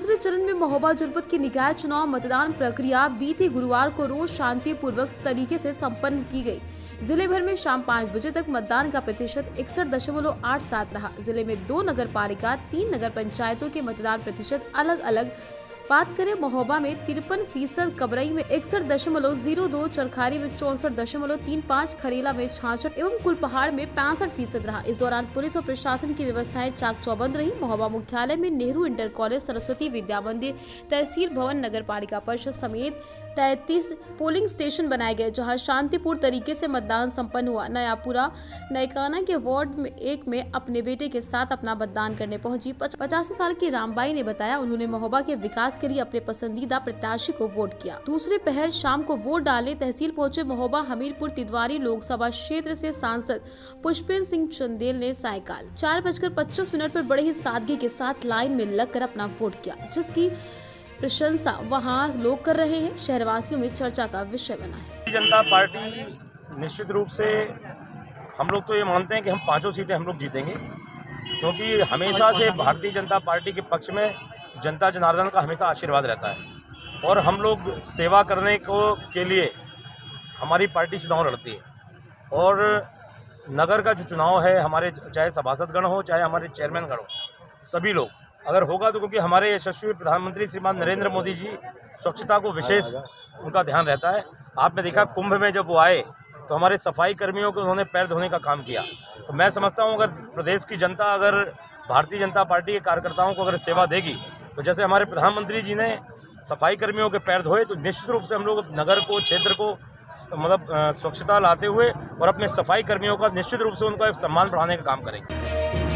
दूसरे चरण में महोबा जनपद की निकाय चुनाव मतदान प्रक्रिया बीते गुरुवार को रोज शांतिपूर्वक तरीके से संपन्न की गई। जिले भर में शाम 5 बजे तक मतदान का प्रतिशत 61.87 रहा। जिले में 2 नगर पालिका, 3 नगर पंचायतों के मतदान प्रतिशत अलग अलग। बात करें महोबा में 53%, कबरई में 61.02, चरखारी में 64.35, खरीला में 66 एवं कुलपहाड़ में 65% रहा। इस दौरान पुलिस और प्रशासन की व्यवस्थाएं चाक चौबंद रही। महोबा मुख्यालय में नेहरू इंटर कॉलेज, सरस्वती विद्या मंदिर, तहसील भवन, नगर पालिका परिषद समेत 33 पोलिंग स्टेशन बनाए गए, जहां शांतिपूर्ण तरीके से मतदान संपन्न हुआ। नयापुरा नयकाना के वार्ड में 1 में अपने बेटे के साथ अपना मतदान करने पहुंची 85 साल की रामबाई ने बताया, उन्होंने महोबा के विकास के लिए अपने पसंदीदा प्रत्याशी को वोट किया। दूसरे पहर शाम को वोट डालने तहसील पहुंचे महोबा हमीरपुर तिदवारी लोकसभा क्षेत्र से सांसद पुष्पेंद्र सिंह चंदेल ने सायकाल 4:25 पर बड़े ही सादगी के साथ लाइन में लगकर अपना वोट किया, जिसकी प्रशंसा वहां लोग कर रहे हैं। शहरवासियों में चर्चा का विषय बना है। जनता पार्टी निश्चित रूप से हम लोग तो ये मानते हैं कि हम 5 सीटें हम लोग जीतेंगे, क्योंकि हमेशा से भारतीय जनता पार्टी के पक्ष में जनता जनार्दन का हमेशा आशीर्वाद रहता है और हम लोग सेवा करने को के लिए हमारी पार्टी चुनाव लड़ती है। और नगर का जो चुनाव है, हमारे चाहे सभासदगण हो चाहे हमारे चेयरमैनगण हो, सभी लोग अगर होगा तो, क्योंकि हमारे यशस्वी प्रधानमंत्री श्रीमान नरेंद्र मोदी जी स्वच्छता को विशेष उनका ध्यान रहता है। आपने देखा कुंभ में जब वो आए तो हमारे सफाई कर्मियों को उन्होंने पैर धोने का काम किया। तो मैं समझता हूँ अगर प्रदेश की जनता अगर भारतीय जनता पार्टी के कार्यकर्ताओं को अगर सेवा देगी, तो जैसे हमारे प्रधानमंत्री जी ने सफाई कर्मियों के पैर धोए, तो निश्चित रूप से हम लोग नगर को, क्षेत्र को मतलब स्वच्छता लाते हुए और अपने सफाई कर्मियों का निश्चित रूप से उनका एक सम्मान बढ़ाने का काम करेंगे।